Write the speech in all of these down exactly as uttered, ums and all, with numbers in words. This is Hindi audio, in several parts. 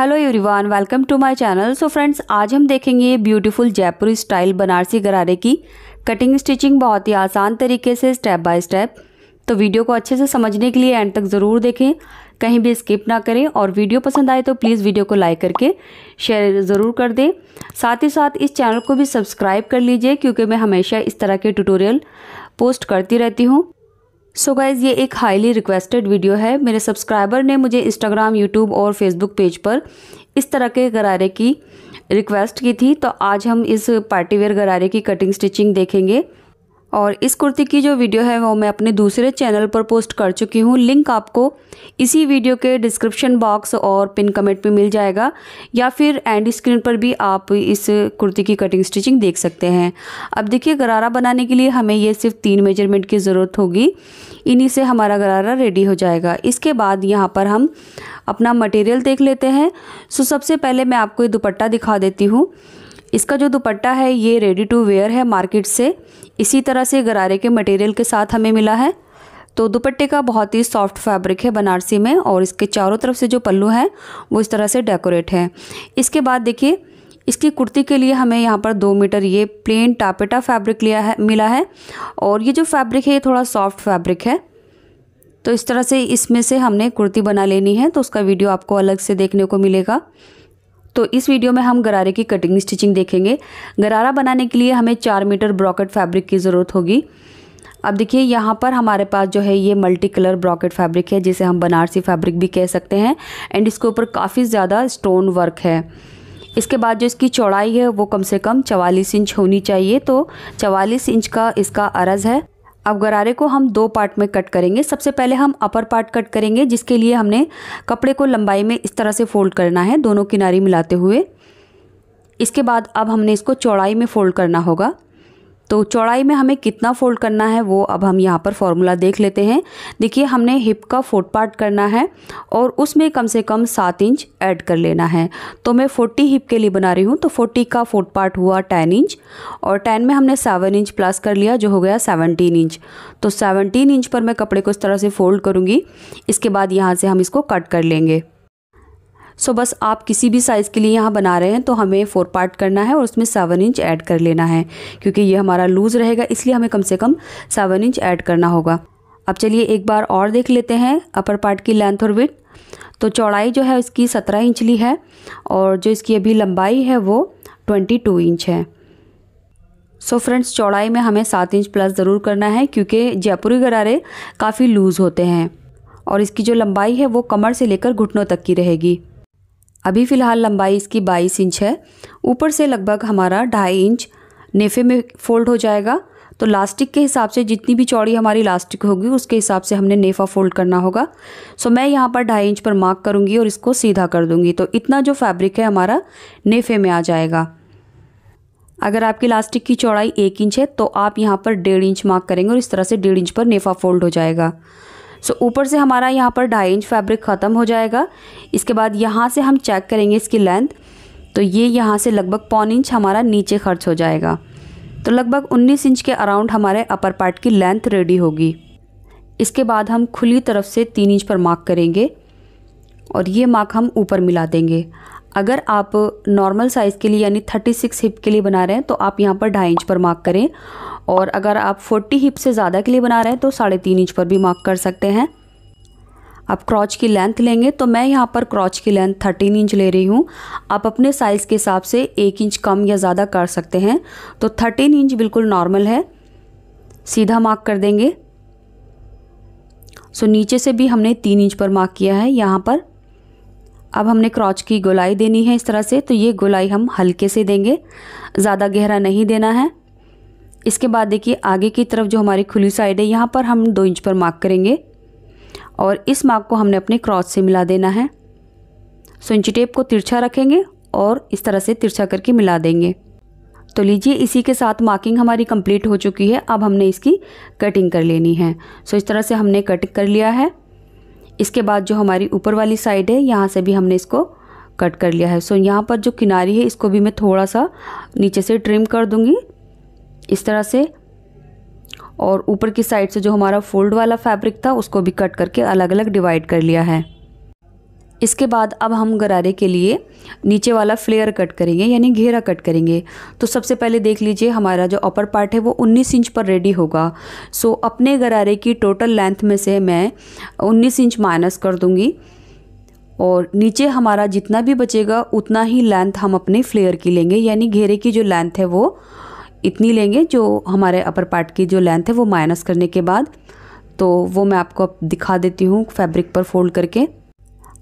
Hello everyone, welcome to my channel. So friends, आज हम देखेंगे ब्यूटीफुल जयपुरी स्टाइल बनारसी गरारे की कटिंग स्टिचिंग बहुत ही आसान तरीके से स्टेप बाय स्टेप। तो वीडियो को अच्छे से समझने के लिए एंड तक ज़रूर देखें, कहीं भी स्किप ना करें। और वीडियो पसंद आए तो प्लीज़ वीडियो को लाइक करके शेयर ज़रूर कर दें। साथ ही साथ इस चैनल को भी सब्सक्राइब कर लीजिए, क्योंकि मैं हमेशा इस तरह के ट्यूटोरियल पोस्ट करती रहती हूँ। सो गाइज़, ये एक हाईली रिक्वेस्टेड वीडियो है। मेरे सब्सक्राइबर ने मुझे इंस्टाग्राम, यूट्यूब और फेसबुक पेज पर इस तरह के गरारे की रिक्वेस्ट की थी। तो आज हम इस पार्टीवेयर गरारे की कटिंग स्टिचिंग देखेंगे। और इस कुर्ती की जो वीडियो है वो मैं अपने दूसरे चैनल पर पोस्ट कर चुकी हूँ। लिंक आपको इसी वीडियो के डिस्क्रिप्शन बॉक्स और पिन कमेंट में मिल जाएगा, या फिर एंड स्क्रीन पर भी आप इस कुर्ती की कटिंग स्टिचिंग देख सकते हैं। अब देखिए, गरारा बनाने के लिए हमें ये सिर्फ तीन मेजरमेंट की ज़रूरत होगी, इन्हीं से हमारा गरारा रेडी हो जाएगा। इसके बाद यहाँ पर हम अपना मटेरियल देख लेते हैं। सो सबसे पहले मैं आपको ये दुपट्टा दिखा देती हूँ। इसका जो दुपट्टा है ये रेडी टू वेयर है मार्केट से, इसी तरह से गरारे के मटेरियल के साथ हमें मिला है। तो दुपट्टे का बहुत ही सॉफ्ट फैब्रिक है बनारसी में, और इसके चारों तरफ से जो पल्लू है वो इस तरह से डेकोरेट है। इसके बाद देखिए, इसकी कुर्ती के लिए हमें यहाँ पर दो मीटर ये प्लेन टापेटा फैब्रिक लिया है मिला है, और ये जो फैब्रिक है ये थोड़ा सॉफ्ट फैब्रिक है। तो इस तरह से इसमें से हमने कुर्ती बना लेनी है, तो उसका वीडियो आपको अलग से देखने को मिलेगा। तो इस वीडियो में हम गरारे की कटिंग स्टिचिंग देखेंगे। गरारा बनाने के लिए हमें चार मीटर ब्रॉकेड फैब्रिक की ज़रूरत होगी। अब देखिए, यहाँ पर हमारे पास जो है ये मल्टी कलर ब्रॉकेड फैब्रिक है, जिसे हम बनारसी फैब्रिक भी कह सकते हैं, एंड इसके ऊपर काफ़ी ज़्यादा स्टोन वर्क है। इसके बाद जो इसकी चौड़ाई है वो कम से कम चवालीस इंच होनी चाहिए, तो चवालीस इंच का इसका अरज़ है। अब गरारे को हम दो पार्ट में कट करेंगे। सबसे पहले हम अपर पार्ट कट करेंगे, जिसके लिए हमने कपड़े को लंबाई में इस तरह से फ़ोल्ड करना है, दोनों किनारे मिलाते हुए। इसके बाद अब हमने इसको चौड़ाई में फ़ोल्ड करना होगा। तो चौड़ाई में हमें कितना फ़ोल्ड करना है वो अब हम यहाँ पर फॉर्मूला देख लेते हैं। देखिए, हमने हिप का फोर्थ पार्ट करना है और उसमें कम से कम सात इंच ऐड कर लेना है। तो मैं फोर्टी हिप के लिए बना रही हूँ, तो फोर्टी का फोर्थ पार्ट हुआ टेन इंच, और टेन में हमने सेवन इंच प्लस कर लिया, जो हो गया सेवनटीन इंच। तो सेवनटीन इंच पर मैं कपड़े को इस तरह से फ़ोल्ड करूँगी। इसके बाद यहाँ से हम इसको कट कर लेंगे। सो बस, आप किसी भी साइज़ के लिए यहाँ बना रहे हैं तो हमें फोर पार्ट करना है और उसमें सेवन इंच ऐड कर लेना है, क्योंकि ये हमारा लूज़ रहेगा, इसलिए हमें कम से कम सेवन इंच ऐड करना होगा। अब चलिए एक बार और देख लेते हैं अपर पार्ट की लेंथ और विड्थ। तो चौड़ाई जो है इसकी सत्रह इंच ली है, और जो इसकी अभी लंबाई है वो ट्वेंटी टू इंच है। सो फ्रेंड्स, चौड़ाई में हमें सात इंच प्लस ज़रूर करना है, क्योंकि जयपुरी गरारे काफ़ी लूज़ होते हैं, और इसकी जो लंबाई है वो कमर से लेकर घुटनों तक की रहेगी। अभी फ़िलहाल लंबाई इसकी बाईस इंच है। ऊपर से लगभग हमारा ढाई इंच नेफे में फ़ोल्ड हो जाएगा। तो लास्टिक के हिसाब से जितनी भी चौड़ी हमारी लास्टिक होगी उसके हिसाब से हमने नेफा फ़ोल्ड करना होगा। सो मैं यहाँ पर ढाई इंच पर मार्क करूँगी और इसको सीधा कर दूँगी, तो इतना जो फैब्रिक है हमारा नेफे में आ जाएगा। अगर आपकी लास्टिक की चौड़ाई एक इंच है तो आप यहाँ पर डेढ़ इंच मार्क करेंगे, और इस तरह से डेढ़ इंच पर नेफा फ़ोल्ड हो जाएगा। सो so, ऊपर से हमारा यहाँ पर ढाई इंच फैब्रिक ख़त्म हो जाएगा। इसके बाद यहाँ से हम चेक करेंगे इसकी लेंथ, तो ये यहाँ से लगभग पौन इंच हमारा नीचे खर्च हो जाएगा। तो लगभग उन्नीस इंच के अराउंड हमारे अपर पार्ट की लेंथ रेडी होगी। इसके बाद हम खुली तरफ से तीन इंच पर मार्क करेंगे, और ये मार्क हम ऊपर मिला देंगे। अगर आप नॉर्मल साइज़ के लिए यानी छत्तीस हिप के लिए बना रहे हैं तो आप यहाँ पर ढाई इंच पर मार्क करें, और अगर आप चालीस हिप से ज़्यादा के लिए बना रहे हैं तो साढ़े तीन इंच पर भी मार्क कर सकते हैं। आप क्रॉच की लेंथ लेंगे, तो मैं यहाँ पर क्रॉच की लेंथ तेरह इंच ले रही हूँ। आप अपने साइज़ के हिसाब से एक इंच कम या ज़्यादा कर सकते हैं। तो तेरह इंच बिल्कुल नॉर्मल है, सीधा मार्क कर देंगे। सो नीचे से भी हमने तीन इंच पर मार्क किया है यहाँ पर। अब हमने क्रॉच की गोलाई देनी है इस तरह से, तो ये गोलाई हम हल्के से देंगे, ज़्यादा गहरा नहीं देना है। इसके बाद देखिए, आगे की तरफ जो हमारी खुली साइड है यहाँ पर हम दो इंच पर मार्क करेंगे, और इस मार्क को हमने अपने क्रॉच से मिला देना है। सो इंची टेप को तिरछा रखेंगे और इस तरह से तिरछा करके मिला देंगे। तो लीजिए, इसी के साथ मार्किंग हमारी कंप्लीट हो चुकी है। अब हमने इसकी कटिंग कर लेनी है। सो इस तरह से हमने कटिंग कर लिया है। इसके बाद जो हमारी ऊपर वाली साइड है यहाँ से भी हमने इसको कट कर लिया है। सो यहाँ पर जो किनारी है इसको भी मैं थोड़ा सा नीचे से ट्रिम कर दूँगी इस तरह से, और ऊपर की साइड से जो हमारा फोल्ड वाला फैब्रिक था उसको भी कट करके अलग अलग डिवाइड कर लिया है। इसके बाद अब हम गरारे के लिए नीचे वाला फ्लेयर कट करेंगे यानी घेरा कट करेंगे। तो सबसे पहले देख लीजिए हमारा जो अपर पार्ट है वो उन्नीस इंच पर रेडी होगा। सो अपने गरारे की टोटल लेंथ में से मैं उन्नीस इंच माइनस कर दूंगी और नीचे हमारा जितना भी बचेगा उतना ही लेंथ हम अपने फ्लेयर की लेंगे यानी घेरे की जो लेंथ है वो इतनी लेंगे जो हमारे अपर पार्ट की जो लेंथ है वो माइनस करने के बाद। तो वो मैं आपको दिखा देती हूँ फैब्रिक पर फोल्ड करके।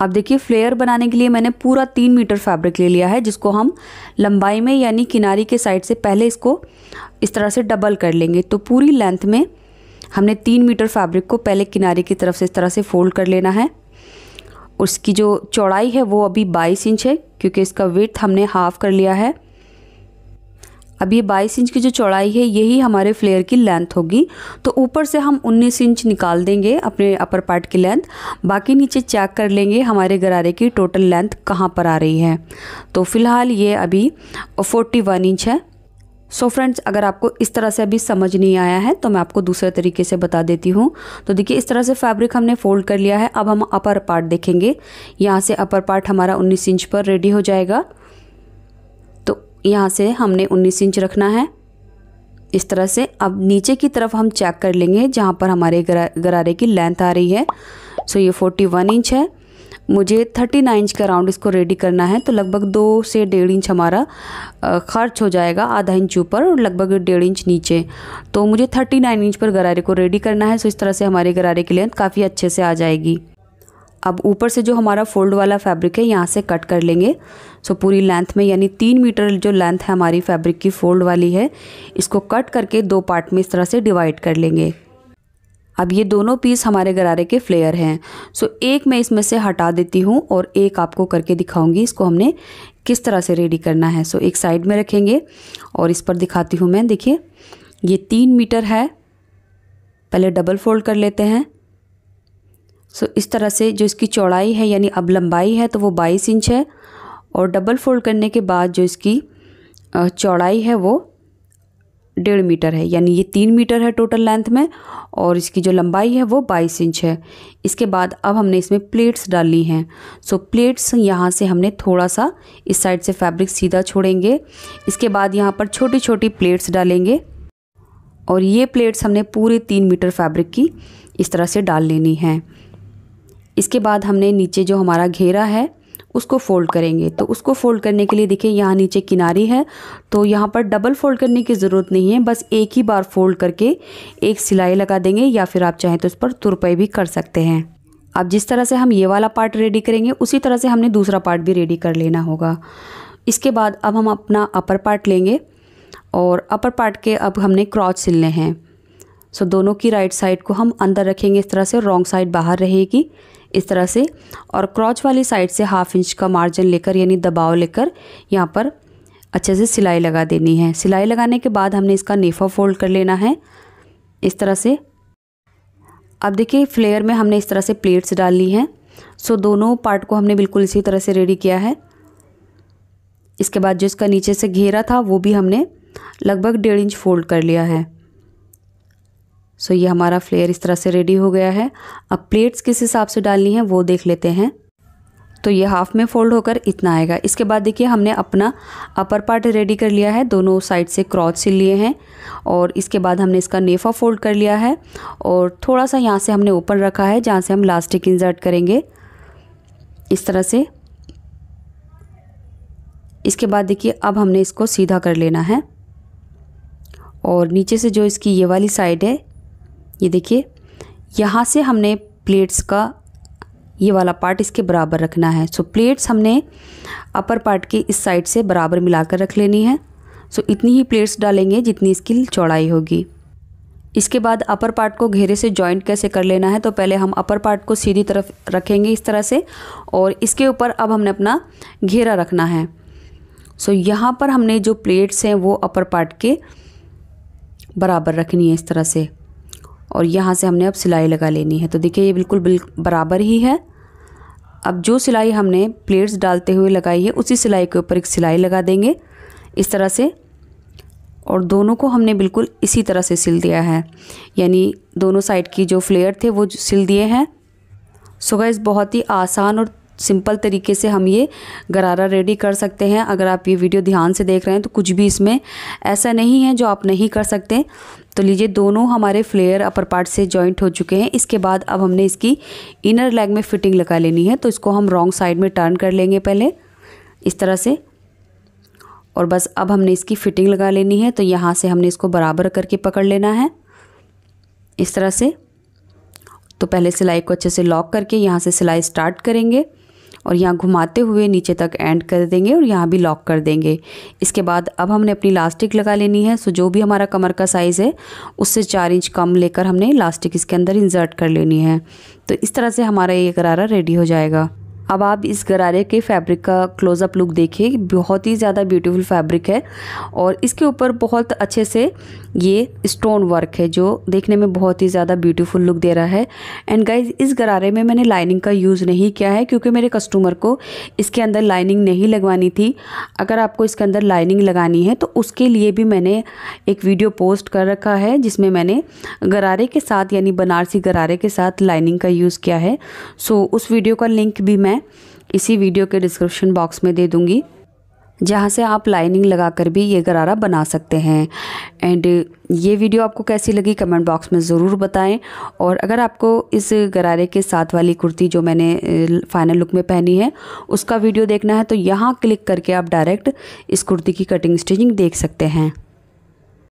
आप देखिए फ्लेयर बनाने के लिए मैंने पूरा तीन मीटर फैब्रिक ले लिया है जिसको हम लंबाई में यानी किनारी के साइड से पहले इसको इस तरह से डबल कर लेंगे। तो पूरी लेंथ में हमने तीन मीटर फैब्रिक को पहले किनारे की तरफ से इस तरह से फोल्ड कर लेना है। उसकी जो चौड़ाई है वो अभी बाईस इंच है क्योंकि इसका विड्थ हमने हाफ कर लिया है। अब ये बाईस इंच की जो चौड़ाई है यही हमारे फ्लेयर की लेंथ होगी। तो ऊपर से हम उन्नीस इंच निकाल देंगे अपने अपर पार्ट की लेंथ, बाकी नीचे चेक कर लेंगे हमारे गरारे की टोटल लेंथ कहाँ पर आ रही है। तो फ़िलहाल ये अभी इकतालीस इंच है। सो फ्रेंड्स, अगर आपको इस तरह से अभी समझ नहीं आया है तो मैं आपको दूसरे तरीके से बता देती हूँ। तो देखिए इस तरह से फैब्रिक हमने फ़ोल्ड कर लिया है। अब हम अपर पार्ट देखेंगे। यहाँ से अपर पार्ट हमारा उन्नीस इंच पर रेडी हो जाएगा। यहाँ से हमने उन्नीस इंच रखना है इस तरह से। अब नीचे की तरफ हम चेक कर लेंगे जहाँ पर हमारे गरा, गरारे की लेंथ आ रही है। सो ये इकतालीस इंच है। मुझे उनतालीस इंच का राउंड इसको रेडी करना है। तो लगभग दो से डेढ़ इंच हमारा खर्च हो जाएगा, आधा इंच ऊपर और लगभग डेढ़ इंच नीचे। तो मुझे उनतालीस इंच पर गरारे को रेडी करना है। सो इस तरह से हमारे गरारे की लेंथ काफ़ी अच्छे से आ जाएगी। अब ऊपर से जो हमारा फोल्ड वाला फैब्रिक है यहाँ से कट कर लेंगे। सो पूरी लेंथ में यानी तीन मीटर जो लेंथ है हमारी फैब्रिक की फोल्ड वाली है, इसको कट करके दो पार्ट में इस तरह से डिवाइड कर लेंगे। अब ये दोनों पीस हमारे गरारे के फ्लेयर हैं। सो एक मैं इसमें से हटा देती हूँ और एक आपको करके दिखाऊंगी इसको हमने किस तरह से रेडी करना है। सो एक साइड में रखेंगे और इस पर दिखाती हूँ मैं। देखिए ये तीन मीटर है, पहले डबल फोल्ड कर लेते हैं। सो so, इस तरह से जो इसकी चौड़ाई है यानी अब लंबाई है तो वो बाईस इंच है और डबल फोल्ड करने के बाद जो इसकी चौड़ाई है वो डेढ़ मीटर है यानी ये तीन मीटर है टोटल लेंथ में और इसकी जो लंबाई है वो बाईस इंच है। इसके बाद अब हमने इसमें प्लेट्स डाली हैं। सो so, प्लेट्स यहाँ से हमने थोड़ा सा इस साइड से फैब्रिक सीधा छोड़ेंगे। इसके बाद यहाँ पर छोटी छोटी प्लेट्स डालेंगे और ये प्लेट्स हमने पूरे तीन मीटर फैब्रिक की इस तरह से डाल लेनी है। इसके बाद हमने नीचे जो हमारा घेरा है उसको फोल्ड करेंगे। तो उसको फोल्ड करने के लिए देखिए यहाँ नीचे किनारी है तो यहाँ पर डबल फोल्ड करने की ज़रूरत नहीं है, बस एक ही बार फोल्ड करके एक सिलाई लगा देंगे या फिर आप चाहें तो इस पर तुरपाई भी कर सकते हैं। अब जिस तरह से हम ये वाला पार्ट रेडी करेंगे उसी तरह से हमने दूसरा पार्ट भी रेडी कर लेना होगा। इसके बाद अब हम अपना अपर पार्ट लेंगे और अपर पार्ट के अब हमने क्रॉच सिलने हैं। सो दोनों की राइट साइड को हम अंदर रखेंगे इस तरह से, रॉन्ग साइड बाहर रहेगी इस तरह से। और क्रॉच वाली साइड से हाफ इंच का मार्जिन लेकर यानी दबाव लेकर यहाँ पर अच्छे से सिलाई लगा देनी है। सिलाई लगाने के बाद हमने इसका नेफा फोल्ड कर लेना है इस तरह से। अब देखिए फ्लेयर में हमने इस तरह से प्लेट्स डाल ली हैं। सो दोनों पार्ट को हमने बिल्कुल इसी तरह से रेडी किया है। इसके बाद जो इसका नीचे से घेरा था वो भी हमने लगभग डेढ़ इंच फोल्ड कर लिया है। सो so, ये हमारा फ्लेयर इस तरह से रेडी हो गया है। अब प्लेट्स किस हिसाब से डालनी है वो देख लेते हैं। तो ये हाफ़ में फोल्ड होकर इतना आएगा। इसके बाद देखिए हमने अपना अपर पार्ट रेडी कर लिया है, दोनों साइड से क्रॉच सिल लिए हैं और इसके बाद हमने इसका नेफा फोल्ड कर लिया है और थोड़ा सा यहाँ से हमने ओपन रखा है जहाँ से हम लास्टिक इंसर्ट करेंगे इस तरह से। इसके बाद देखिए अब हमने इसको सीधा कर लेना है और नीचे से जो इसकी ये वाली साइड है ये देखिए यहाँ से हमने प्लेट्स का ये वाला पार्ट इसके बराबर रखना है। सो प्लेट्स हमने अपर पार्ट की इस साइड से बराबर मिलाकर रख लेनी है। सो इतनी ही प्लेट्स डालेंगे जितनी इसकी चौड़ाई होगी। इसके बाद अपर पार्ट को घेरे से जॉइंट कैसे कर लेना है तो पहले हम अपर पार्ट को सीधी तरफ रखेंगे इस तरह से और इसके ऊपर अब हमने अपना घेरा रखना है। सो यहाँ पर हमने जो प्लेट्स हैं वो अपर पार्ट के बराबर रखनी है इस तरह से और यहाँ से हमने अब सिलाई लगा लेनी है। तो देखिए ये बिल्कुल बिल बराबर ही है। अब जो सिलाई हमने प्लेट्स डालते हुए लगाई है उसी सिलाई के ऊपर एक सिलाई लगा देंगे इस तरह से और दोनों को हमने बिल्कुल इसी तरह से सिल दिया है यानी दोनों साइड की जो फ्लेयर थे वो सिल दिए हैं। सो गाइस, बहुत ही आसान और सिंपल तरीके से हम ये गरारा रेडी कर सकते हैं। अगर आप ये वीडियो ध्यान से देख रहे हैं तो कुछ भी इसमें ऐसा नहीं है जो आप नहीं कर सकते। तो लीजिए, दोनों हमारे फ्लेयर अपर पार्ट से जॉइंट हो चुके हैं। इसके बाद अब हमने इसकी इनर लेग में फ़िटिंग लगा लेनी है, तो इसको हम रॉन्ग साइड में टर्न कर लेंगे पहले इस तरह से, और बस अब हमने इसकी फ़िटिंग लगा लेनी है। तो यहाँ से हमने इसको बराबर करके पकड़ लेना है इस तरह से। तो पहले सिलाई को अच्छे से लॉक करके यहाँ से सिलाई स्टार्ट करेंगे और यहाँ घुमाते हुए नीचे तक एंड कर देंगे और यहाँ भी लॉक कर देंगे। इसके बाद अब हमने अपनी इलास्टिक लगा लेनी है। सो जो भी हमारा कमर का साइज़ है उससे चार इंच कम लेकर हमने इलास्टिक इसके अंदर इंसर्ट कर लेनी है। तो इस तरह से हमारा ये गरारा रेडी हो जाएगा। अब आप इस गरारे के फैब्रिक का क्लोज़अप लुक देखिए, बहुत ही ज़्यादा ब्यूटीफुल फैब्रिक है और इसके ऊपर बहुत अच्छे से ये स्टोन वर्क है जो देखने में बहुत ही ज़्यादा ब्यूटीफुल लुक दे रहा है। एंड गाइज, इस गरारे में मैंने लाइनिंग का यूज़ नहीं किया है क्योंकि मेरे कस्टमर को इसके अंदर लाइनिंग नहीं लगवानी थी। अगर आपको इसके अंदर लाइनिंग लगानी है तो उसके लिए भी मैंने एक वीडियो पोस्ट कर रखा है जिसमें मैंने गरारे के साथ यानी बनारसी गरारे के साथ लाइनिंग का यूज़ किया है। सो उस वीडियो का लिंक भी मैं इसी वीडियो के डिस्क्रिप्शन बॉक्स में दे दूंगी, जहां से आप लाइनिंग लगाकर भी ये गरारा बना सकते हैं। एंड ये वीडियो आपको कैसी लगी कमेंट बॉक्स में ज़रूर बताएं। और अगर आपको इस गरारे के साथ वाली कुर्ती जो मैंने फाइनल लुक में पहनी है उसका वीडियो देखना है तो यहाँ क्लिक करके आप डायरेक्ट इस कुर्ती की कटिंग स्टिचिंग देख सकते हैं।